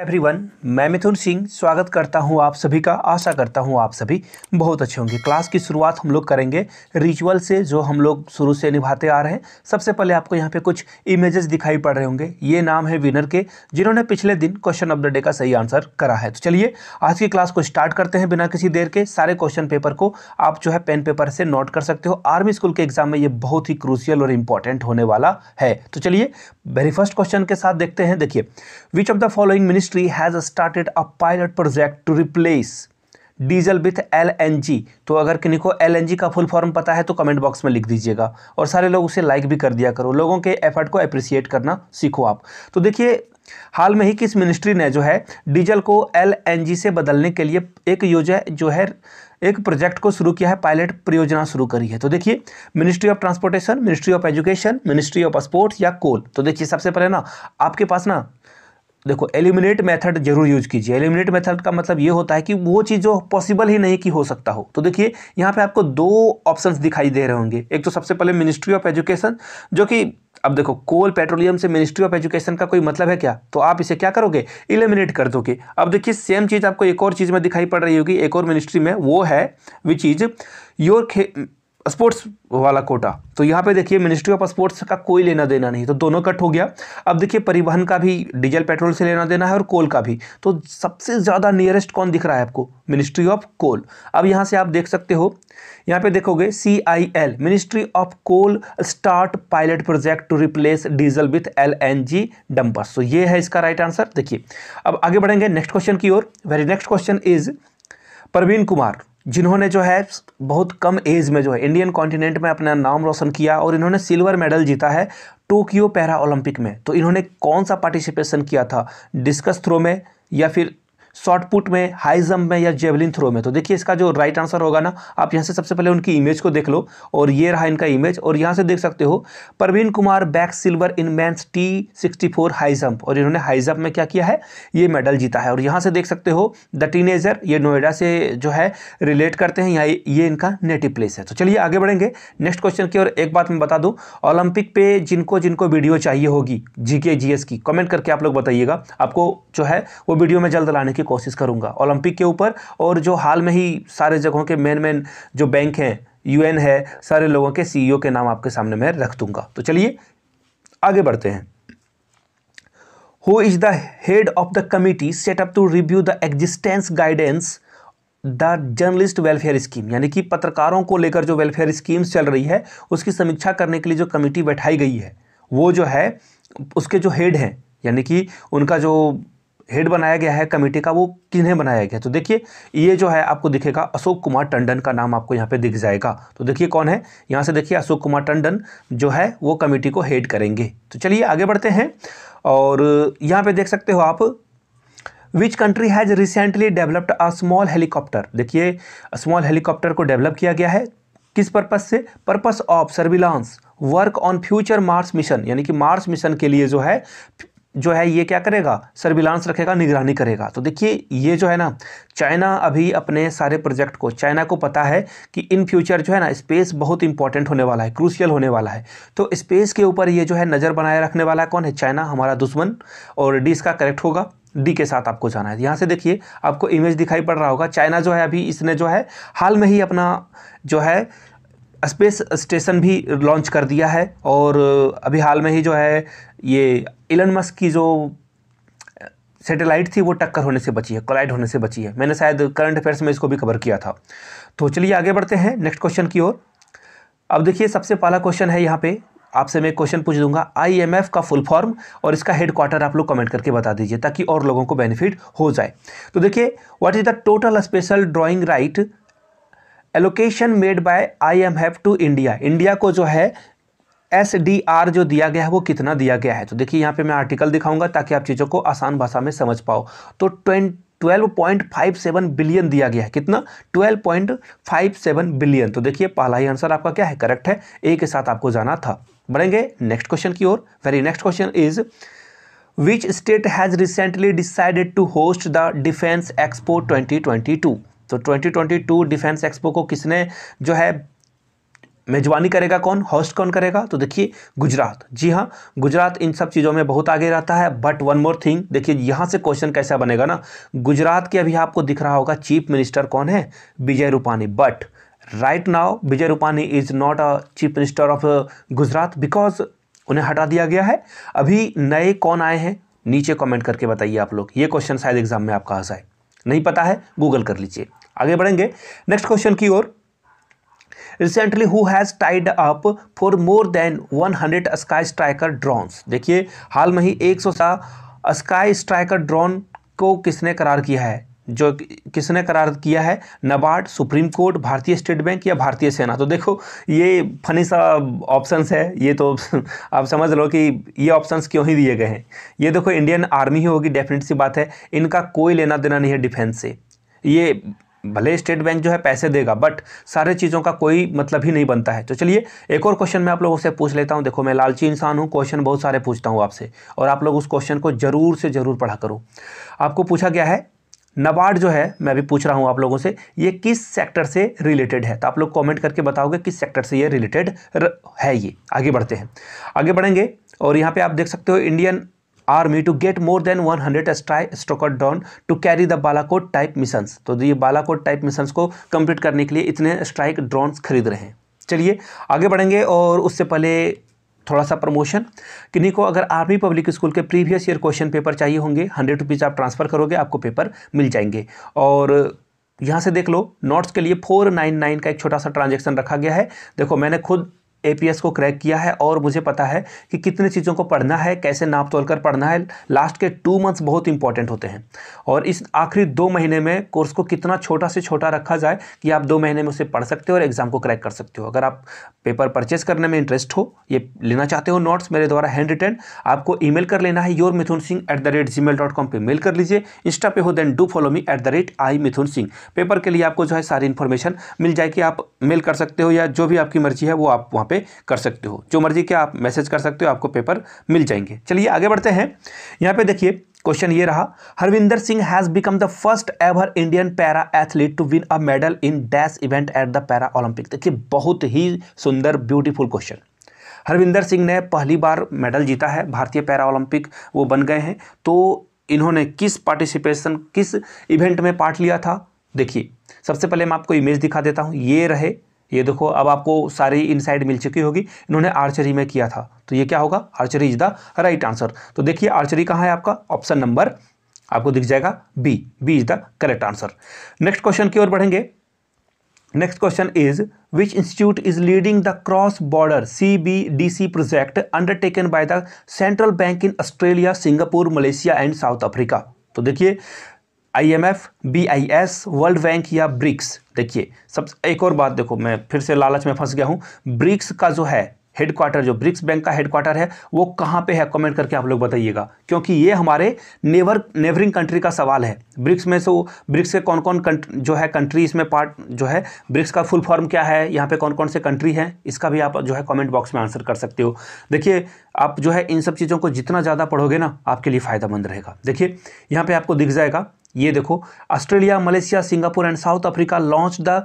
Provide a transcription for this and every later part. Everyone, मैं मिथुन सिंह स्वागत करता हूं आप सभी का। आशा करता हूं आप सभी बहुत अच्छे होंगे। क्लास की शुरुआत हम लोग करेंगे रिचुअल से, जो हम लोग शुरू से निभाते आ रहे हैं। सबसे पहले आपको यहां पे कुछ इमेजेस दिखाई पड़ रहे होंगे। ये नाम है विनर के, जिन्होंने पिछले दिन क्वेश्चन ऑफ द डे का सही आंसर करा है। तो चलिए आज की क्लास को स्टार्ट करते हैं बिना किसी देर के। सारे क्वेश्चन पेपर को आप जो है पेन पेपर से नोट कर सकते हो। आर्मी स्कूल के एग्जाम में ये बहुत ही क्रूशियल और इंपॉर्टेंट होने वाला है। तो चलिए वेरी फर्स्ट क्वेश्चन के साथ देखते हैं। देखिए, which of the following Ministry has started a pilot project to replace diesel with LNG। तो अगर किन्हीं को LNG का फुल फॉर्म पता है तो कमेंट बॉक्स में लिख दीजिएगा, और सारे लोग उसे लाइक भी कर दिया करो। लोगों के एफर्ट को अप्रिसिएट करना सीखो आप। तो देखिए, हाल में ही किस मिनिस्ट्री ने जो है डीजल को LNG से बदलने के लिए एक योजना जो है एक प्रोजेक्ट को शुरू किया है, पायलट परियोजना शुरू करी है। तो देखिए, ministry of transportation, ministry of education, ministry of sports या कोल। तो देखिए, सबसे पहले ना आपके पास ना देखो एलिमिनेट मेथड जरूर यूज कीजिए। एलिमिनेट मेथड का मतलब ये होता है कि वो चीज़ जो पॉसिबल ही नहीं कि हो सकता हो। तो देखिए, यहाँ पे आपको दो ऑप्शंस दिखाई दे रहे होंगे। एक तो सबसे पहले मिनिस्ट्री ऑफ एजुकेशन, जो कि अब देखो कोल पेट्रोलियम से मिनिस्ट्री ऑफ एजुकेशन का कोई मतलब है क्या? तो आप इसे क्या करोगे, एलिमिनेट कर दोगे। अब देखिए, सेम चीज़ आपको एक और चीज़ में दिखाई पड़ रही होगी, एक और मिनिस्ट्री में, वो है विच इज योर स्पोर्ट्स वाला कोटा। तो यहाँ पे देखिए, मिनिस्ट्री ऑफ स्पोर्ट्स का कोई लेना देना नहीं, तो दोनों कट हो गया। अब देखिए, परिवहन का भी डीजल पेट्रोल से लेना देना है और कोल का भी। तो सबसे ज़्यादा नियरेस्ट कौन दिख रहा है आपको, मिनिस्ट्री ऑफ कोल। अब यहाँ से आप देख सकते हो, यहाँ पे देखोगे CIL, ministry of coal start pilot project to replace diesel with LNG dumpers. तो ये है इसका राइट आंसर। देखिए, अब आगे बढ़ेंगे नेक्स्ट क्वेश्चन की ओर। Very next question is Praveen Kumar, जिन्होंने जो है बहुत कम एज में जो है इंडियन कॉन्टिनेंट में अपना नाम रोशन किया, और इन्होंने सिल्वर मेडल जीता है टोक्यो पैरा ओलंपिक में। तो इन्होंने कौन सा पार्टिसिपेशन किया था, डिस्कस थ्रो में या फिर शॉर्ट पुट में, हाई जंप में या जेवलिन थ्रो में? तो देखिए, इसका जो राइट आंसर होगा ना, आप यहाँ से सबसे पहले उनकी इमेज को देख लो, और ये रहा इनका इमेज। और यहाँ से देख सकते हो, Praveen Kumar back silver in men's T64 high jump, और इन्होंने हाई जंप में क्या किया है, ये मेडल जीता है। और यहाँ से देख सकते हो द टीनेजर, ये नोएडा से जो है रिलेट करते हैं, यहाँ ये इनका नेटिव प्लेस है। तो चलिए आगे बढ़ेंगे नेक्स्ट क्वेश्चन की। और एक बात मैं बता दूँ, ओलंपिक पे जिनको जिनको वीडियो चाहिए होगी GK GS की, कमेंट करके आप लोग बताइएगा। आपको जो है वो वीडियो में जल्द लाने कोशिश करूंगा ओलंपिक के ऊपर। और जो हाल में ही सारे जगहों के मेन जो बैंक हैं, UN है, सारे लोगों के CEO के नाम आपके सामने मैं रख दूंगा। तो चलिए आगे बढ़ते हैं। Who is the head of the committee setup to review the existence guidance the journalist welfare scheme, यानी कि पत्रकारों को लेकर जो वेलफेयर स्कीम चल रही है उसकी समीक्षा करने के लिए जो कमिटी बैठाई गई है, वो जो है उसके जो हेड हैं, यानी कि उनका जो हेड बनाया गया है कमेटी का, वो किन्हें बनाया गया है? तो देखिए, ये जो है आपको दिखेगा अशोक कुमार टंडन का नाम आपको यहाँ पे दिख जाएगा। तो देखिए कौन है, यहाँ से देखिए अशोक कुमार टंडन जो है वो कमेटी को हेड करेंगे। तो चलिए आगे बढ़ते हैं। और यहाँ पे देख सकते हो आप, which country has recently developed a small helicopter. देखिए, स्मॉल हेलीकॉप्टर को डेवलप किया गया है किस पर्पस से, purpose of surveillance work on future Mars mission, यानी कि मार्स मिशन के लिए जो है ये क्या करेगा, सर्विलांस रखेगा, निगरानी करेगा। तो देखिए, ये जो है ना चाइना अभी अपने सारे प्रोजेक्ट को, चाइना को पता है कि इन फ्यूचर जो है ना स्पेस बहुत इंपॉर्टेंट होने वाला है, क्रूशियल होने वाला है। तो स्पेस के ऊपर ये जो है नज़र बनाए रखने वाला कौन है, चाइना हमारा दुश्मन। और D इसका करेक्ट होगा, D के साथ आपको जाना है। यहाँ से देखिए आपको इमेज दिखाई पड़ रहा होगा, चाइना जो है अभी इसने जो है हाल में ही अपना जो है स्पेस स्टेशन भी लॉन्च कर दिया है। और अभी हाल में ही जो है ये एलन मस्क की जो सैटेलाइट थी वो टक्कर होने से बची है, कोलाइड होने से बची है। मैंने शायद करंट अफेयर्स में इसको भी कवर किया था। तो चलिए आगे बढ़ते हैं नेक्स्ट क्वेश्चन की ओर। अब देखिए, सबसे पहला क्वेश्चन है, यहाँ पे आपसे मैं क्वेश्चन पूछ दूंगा, IMF का फुल फॉर्म और इसका हेडक्वार्टर आप लोग कमेंट करके बता दीजिए, ताकि और लोगों को बेनिफिट हो जाए। तो देखिए, what is the total special drawing right allocation made by IMF to India. India को जो है SDR जो दिया गया है वो कितना दिया गया है? तो देखिए, यहाँ पे मैं आर्टिकल दिखाऊंगा ताकि आप चीज़ों को आसान भाषा में समझ पाओ। तो 12.57 बिलियन दिया गया है। कितना? 12.57 बिलियन। तो देखिए, पहला ही आंसर आपका क्या है, करेक्ट है। A के साथ आपको जाना था। बढ़ेंगे नेक्स्ट क्वेश्चन की ओर। Very next question is, which state has recently decided to host the defence expo 2022। तो 2022 डिफेंस एक्सपो को किसने जो है मेजबानी करेगा कौन, होस्ट कौन करेगा, तो देखिए गुजरात। जी हाँ, गुजरात इन सब चीज़ों में बहुत आगे रहता है। बट वन मोर थिंग, देखिए यहाँ से क्वेश्चन कैसा बनेगा ना, गुजरात के अभी आपको दिख रहा होगा चीफ मिनिस्टर कौन है, Vijay Rupani. But right now Vijay Rupani is not a chief minister of Gujarat because उन्हें हटा दिया गया है। अभी नए कौन आए हैं, नीचे कमेंट करके बताइए आप लोग। ये क्वेश्चन शायद एग्जाम में आपका आ जाए, नहीं पता है गूगल कर लीजिए। आगे बढ़ेंगे नेक्स्ट क्वेश्चन की ओर। Recently who has tied up for more than 100 sky striker drones. देखिए हाल में ही 100 स्काई स्ट्राइकर ड्रोन को किसने करार किया है, जो किसने करार किया है, NABARD, supreme court, Bharatiya state bank या भारतीय सेना। तो देखो ये फनी सा ऑप्शंस है, ये तो आप समझ लो कि ये ऑप्शंस क्यों ही दिए गए हैं। ये देखो इंडियन आर्मी ही होगी, डेफिनेट सी बात है, इनका कोई लेना देना नहीं है डिफेंस से। ये भले स्टेट बैंक जो है पैसे देगा बट सारे चीज़ों का कोई मतलब ही नहीं बनता है। तो चलिए एक और क्वेश्चन मैं आप लोगों से पूछ लेता हूं। देखो मैं लालची इंसान हूं, क्वेश्चन बहुत सारे पूछता हूं आपसे, और आप लोग उस क्वेश्चन को ज़रूर से ज़रूर पढ़ा करो। आपको पूछा गया है नाबार्ड जो है, मैं भी पूछ रहा हूं आप लोगों से, ये किस सेक्टर से रिलेटेड है, तो आप लोग कॉमेंट करके बताओगे किस सेक्टर से ये रिलेटेड है। ये आगे बढ़ते हैं, आगे बढ़ेंगे और यहाँ पर आप देख सकते हो Indian army to get more than 100 striker drone to carry the Balakot type missions. तो ये बालाकोट टाइप मिशंस को कंप्लीट करने के लिए इतने स्ट्राइक ड्रोन्स खरीद रहे हैं। चलिए आगे बढ़ेंगे और उससे पहले थोड़ा सा प्रमोशन। किन्हीं को अगर आर्मी पब्लिक स्कूल के प्रीवियस ईयर क्वेश्चन पेपर चाहिए होंगे, 100 रुपीज़ आप ट्रांसफ़र करोगे, आपको पेपर मिल जाएंगे। और यहाँ से देख लो नोट्स के लिए 499 का एक छोटा सा ट्रांजेक्शन रखा गया है। देखो मैंने खुद APS को क्रैक किया है और मुझे पता है कि कितने चीज़ों को पढ़ना है, कैसे नाप तोल कर पढ़ना है। लास्ट के 2 मंथ्स बहुत इंपॉर्टेंट होते हैं और इस आखिरी 2 महीने में कोर्स को कितना छोटा से छोटा रखा जाए कि आप 2 महीने में उसे पढ़ सकते हो और एग्जाम को क्रैक कर सकते हो। अगर आप पेपर परचेस करने में इंटरेस्ट हो, ये लेना चाहते हो नोट्स मेरे द्वारा हैंड रिटन, आपको ईमेल कर लेना है yourmithunsingh@gmail.com पर मेल कर लीजिए। इंस्टा पे हो then do follow me @imithunsingh। Paper के लिए आपको जो है सारी इन्फॉर्मेशन मिल जाएगी, आप मेल कर सकते हो या जो भी आपकी मर्जी है वो आप वहाँ कर सकते हो, जो मर्जी क्या आप मैसेज कर सकते हो, आपको पेपर मिल जाएंगे। चलिए आगे बढ़ते हैं। यहां पे देखिए क्वेश्चन ये रहा, Harvinder Singh has become the first ever Indian para athlete to win a medal in dash event at the para Olympic. देखिए बहुत ही सुंदर ब्यूटीफुल क्वेश्चन। हरविंदर सिंह ने पहली बार मेडल जीता है, भारतीय पैरा ओलंपिक वो बन गए हैं। तो इन्होंने किस इवेंट में पार्ट लिया था, देखिए सबसे पहले मैं आपको इमेज दिखा देता हूं। ये रहे, ये देखो अब आपको सारी इनसाइड मिल चुकी होगी। इन्होंने आर्चरी में किया था, तो ये क्या होगा, archery is the right answer. तो देखिए आर्चरी कहाँ है आपका, ऑप्शन नंबर आपको दिख जाएगा B is the correct answer. Next question की ओर बढ़ेंगे। Next question is which institute is leading the cross border CBDC project undertaken by the central bank in Australia, Singapore, Malaysia and South Africa. तो देखिए IMF, BIS, world bank या BRICS. देखिए सब एक और बात, देखो मैं फिर से लालच में फंस गया हूँ। ब्रिक्स का जो है हेडक्वार्टर, जो ब्रिक्स बैंक का हेडक्वार्टर है वो कहाँ पे है, कमेंट करके आप लोग बताइएगा, क्योंकि ये हमारे नेबरिंग कंट्री का सवाल है। ब्रिक्स में सो ब्रिक्स के कौन कौन जो है कंट्री इसमें पार्ट जो है, ब्रिक्स का फुल फॉर्म क्या है, यहाँ पे कौन कौन से कंट्री हैं, इसका भी आप जो है कमेंट बॉक्स में आंसर कर सकते हो। देखिए आप जो है इन सब चीज़ों को जितना ज़्यादा पढ़ोगे ना आपके लिए फ़ायदेमंद रहेगा। देखिए यहाँ पर आपको दिख जाएगा, ये देखो Australia, Malaysia, Singapore and South Africa launch the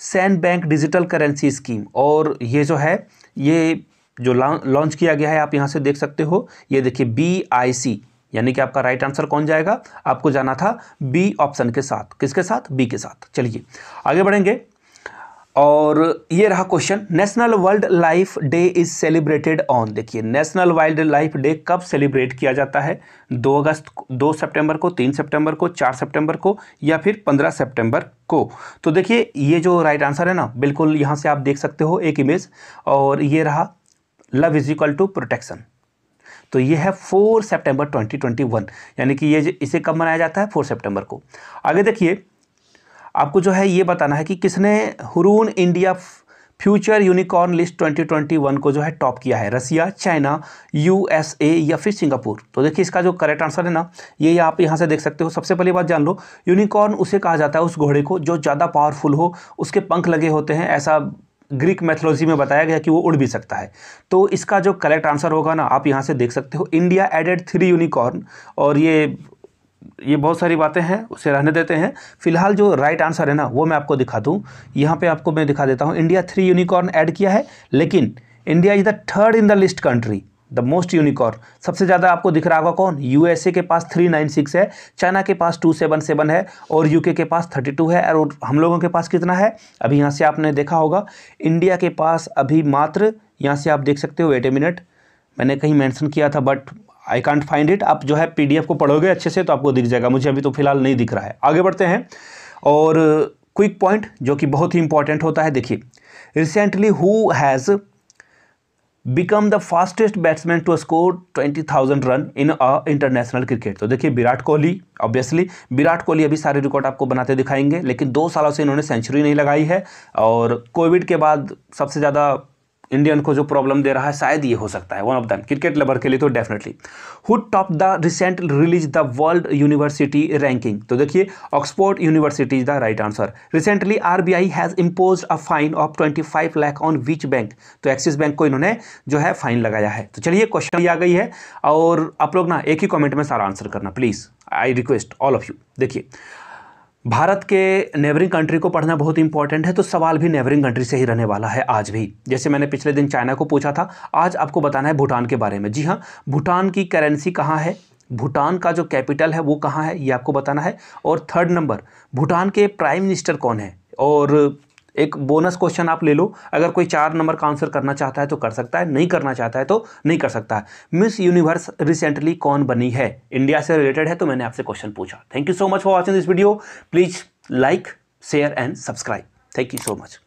sand bank digital currency scheme. और ये जो है, ये जो लॉन्च किया गया है आप यहाँ से देख सकते हो, ये देखिए BIC, यानी कि आपका राइट आंसर कौन जाएगा, आपको जाना था B ऑप्शन के साथ। किसके साथ, B के साथ। चलिए आगे बढ़ेंगे और ये रहा question, national wildlife day is celebrated on. देखिए नेशनल वाइल्ड लाइफ डे कब सेलिब्रेट किया जाता है, 2 अगस्त, 2 सितंबर को, 3 सितंबर को, 4 सितंबर को या फिर 15 सितंबर को। तो देखिए ये जो राइट आंसर है ना, बिल्कुल यहाँ से आप देख सकते हो एक इमेज, और ये रहा love is equal to protection. तो ये है 4 सितंबर 2021, यानी कि ये इसे कब मनाया जाता है, 4 सितंबर को। आगे देखिए आपको जो है ये बताना है कि किसने Hurun India future unicorn list 2021 को जो है टॉप किया है, रसिया, चाइना, USA या फिर सिंगापुर। तो देखिए इसका जो करेक्ट आंसर है ना, ये आप यहाँ से देख सकते हो। सबसे पहली बात जान लो, यूनिकॉर्न उसे कहा जाता है उस घोड़े को जो ज़्यादा पावरफुल हो, उसके पंख लगे होते हैं, ऐसा ग्रीक मैथोलॉजी में बताया गया कि वो उड़ भी सकता है। तो इसका जो करेक्ट आंसर होगा ना आप यहाँ से देख सकते हो, इंडिया एडेड 3 यूनिकॉर्न, और ये ये बहुत सारी बातें हैं, उसे रहने देते हैं। फिलहाल जो राइट आंसर है ना वो मैं आपको दिखा दूँ। यहाँ पे आपको मैं दिखा देता हूँ, इंडिया 3 यूनिकॉर्न ऐड किया है, लेकिन India is the 3rd in the list country, the most unicorn. सबसे ज़्यादा आपको दिख रहा होगा कौन, यूएसए के पास 396 है, चाइना के पास 277 है और यूके के पास 32 है। और हम लोगों के पास कितना है, अभी यहाँ से आपने देखा होगा इंडिया के पास अभी मात्र, यहाँ से आप देख सकते हो, वेट ए मिनट, मैंने कहीं मेंशन किया था but I can't find it. आप जो है पीडीएफ को पढ़ोगे अच्छे से तो आपको दिख जाएगा, मुझे अभी तो फिलहाल नहीं दिख रहा है। आगे बढ़ते हैं और क्विक पॉइंट जो कि बहुत ही इंपॉर्टेंट होता है। देखिए recently who has become the fastest batsman to score 20,000 run in a international cricket. तो देखिए विराट कोहली, ऑब्वियसली विराट कोहली अभी सारे रिकॉर्ड आपको बनाते दिखाएंगे, लेकिन 2 सालों से इन्होंने सेंचुरी नहीं लगाई है और कोविड के बाद सबसे ज़्यादा इंडियन को जो प्रॉब्लम दे रहा है शायद ये हो सकता है one of the cricket lover के लिए तो definitely. Who top the recent release the world university ranking, तो देखिए Oxford university is the right answer. Recently RBI has impose a fine of 25 lakh on which bank, तो Axis bank को इन्होंने जो है फाइन लगाया है। तो चलिए क्वेश्चन आ गई है और आप लोग ना एक ही कॉमेंट में सारा आंसर करना please, I request all of you. देखिए भारत के नेबरिंग कंट्री को पढ़ना बहुत इंपॉर्टेंट है, तो सवाल भी नेबरिंग कंट्री से ही रहने वाला है आज भी। जैसे मैंने पिछले दिन चाइना को पूछा था, आज आपको बताना है भूटान के बारे में। जी हाँ, भूटान की करेंसी कहाँ है, भूटान का जो कैपिटल है वो कहाँ है, ये आपको बताना है। और 3rd नंबर, भूटान के प्राइम मिनिस्टर कौन है। और एक बोनस क्वेश्चन आप ले लो, अगर कोई 4 नंबर का आंसर करना चाहता है तो कर सकता है, नहीं करना चाहता है तो नहीं कर सकता है। मिस यूनिवर्स रिसेंटली कौन बनी है, इंडिया से रिलेटेड है तो मैंने आपसे क्वेश्चन पूछा। Thank you so much for watching this video. Please like, share and subscribe. Thank you so much.